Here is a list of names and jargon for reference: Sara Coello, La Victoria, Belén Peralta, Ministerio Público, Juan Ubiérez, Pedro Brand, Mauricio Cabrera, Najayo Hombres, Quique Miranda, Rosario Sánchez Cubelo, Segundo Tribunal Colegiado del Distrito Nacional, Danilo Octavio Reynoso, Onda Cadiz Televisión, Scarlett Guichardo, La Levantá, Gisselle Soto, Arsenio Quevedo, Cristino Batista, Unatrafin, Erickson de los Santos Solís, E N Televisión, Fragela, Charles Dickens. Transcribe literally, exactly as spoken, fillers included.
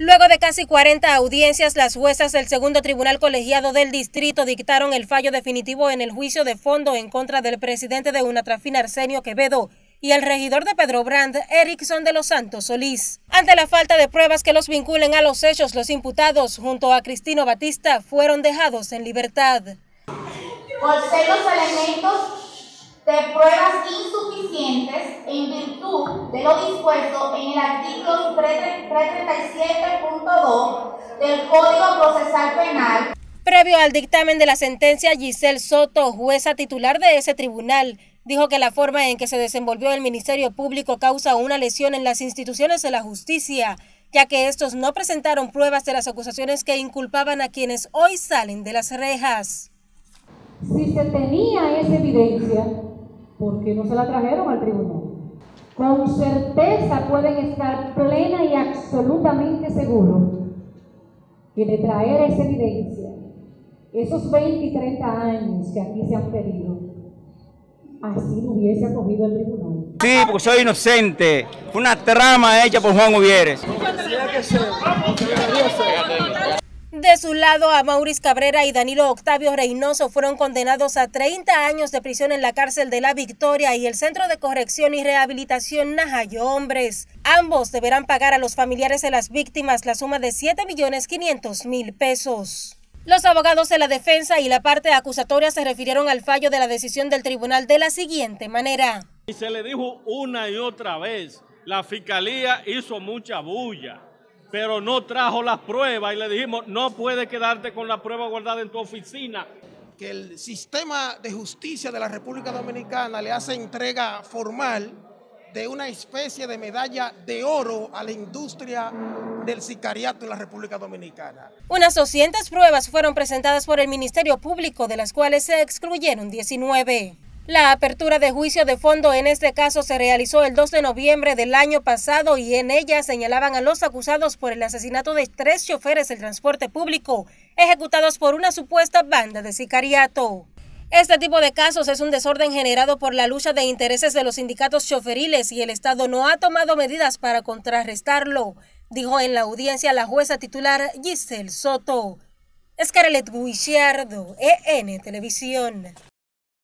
Luego de casi cuarenta audiencias, las juezas del segundo tribunal colegiado del distrito dictaron el fallo definitivo en el juicio de fondo en contra del presidente de Unatrafin, Arsenio Quevedo, y el regidor de Pedro Brand, Erickson de los Santos Solís. Ante la falta de pruebas que los vinculen a los hechos, los imputados, junto a Cristino Batista, fueron dejados en libertad. Por ser los elementos de pruebas insuficientes en virtud de lo dispuesto en el artículo trescientos treinta y siete punto dos del Código Procesal Penal. Previo al dictamen de la sentencia, Gisselle Soto, jueza titular de ese tribunal, dijo que la forma en que se desenvolvió el Ministerio Público causa una lesión en las instituciones de la justicia, ya que estos no presentaron pruebas de las acusaciones que inculpaban a quienes hoy salen de las rejas. Si se tenía esa evidencia, ¿por qué no se la trajeron al tribunal? Con certeza pueden estar plena y absolutamente seguros que de traer esa evidencia, esos veinte y treinta años que aquí se han pedido, así lo hubiese acogido el tribunal. Sí, porque soy inocente. Fue una trama hecha por Juan Ubiérez. De su lado, a Mauricio Cabrera y Danilo Octavio Reynoso fueron condenados a treinta años de prisión en la cárcel de La Victoria y el Centro de Corrección y Rehabilitación Najayo Hombres. Ambos deberán pagar a los familiares de las víctimas la suma de siete millones quinientos mil pesos. Los abogados de la defensa y la parte acusatoria se refirieron al fallo de la decisión del tribunal de la siguiente manera. Y se le dijo una y otra vez, la fiscalía hizo mucha bulla, pero no trajo las pruebas y le dijimos, no puedes quedarte con la prueba guardada en tu oficina. Que el sistema de justicia de la República Dominicana le hace entrega formal de una especie de medalla de oro a la industria del sicariato en la República Dominicana. Unas doscientas pruebas fueron presentadas por el Ministerio Público, de las cuales se excluyeron diecinueve. La apertura de juicio de fondo en este caso se realizó el dos de noviembre del año pasado y en ella señalaban a los acusados por el asesinato de tres choferes del transporte público, ejecutados por una supuesta banda de sicariato. Este tipo de casos es un desorden generado por la lucha de intereses de los sindicatos choferiles y el Estado no ha tomado medidas para contrarrestarlo, dijo en la audiencia la jueza titular Gisselle Soto. Scarlett Guichardo, E N Televisión.